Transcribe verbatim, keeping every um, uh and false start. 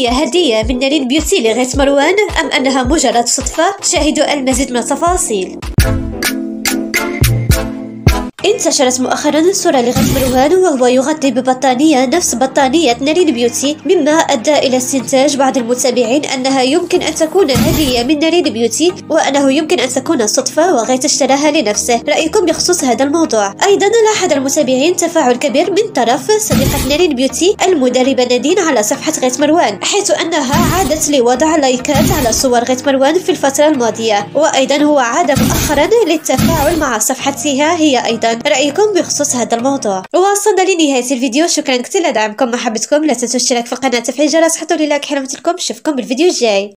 هي هدية من نارين بيوتي لغيث مروان أم أنها مجرد صدفة؟ شاهدوا المزيد من التفاصيل. انتشرت مؤخرا صورة لغيث مروان وهو يغطي ببطانية نفس بطانية نارين بيوتي، مما أدى إلى استنتاج بعض المتابعين أنها يمكن أن تكون هدية من نارين بيوتي وأنه يمكن أن تكون صدفة وغيث اشتراها لنفسه. رأيكم بخصوص هذا الموضوع؟ أيضا لاحظ المتابعين تفاعل كبير من طرف صديقة نارين بيوتي المدربة نادين على صفحة غيث مروان، حيث أنها عادت لوضع لايكات على صور غيث مروان في الفترة الماضية، وأيضا هو عاد مؤخرا للتفاعل مع صفحتها هي أيضا. رأيكم بخصوص هذا الموضوع؟ وصلنا لنهاية الفيديو، شكرا كثير لدعمكم، محبتكم، لا تنسوا الاشتراك في القناة، تفعيل الجرس، حطوا لي لايك، حلمت لكم، نشوفكم بالفيديو الجاي.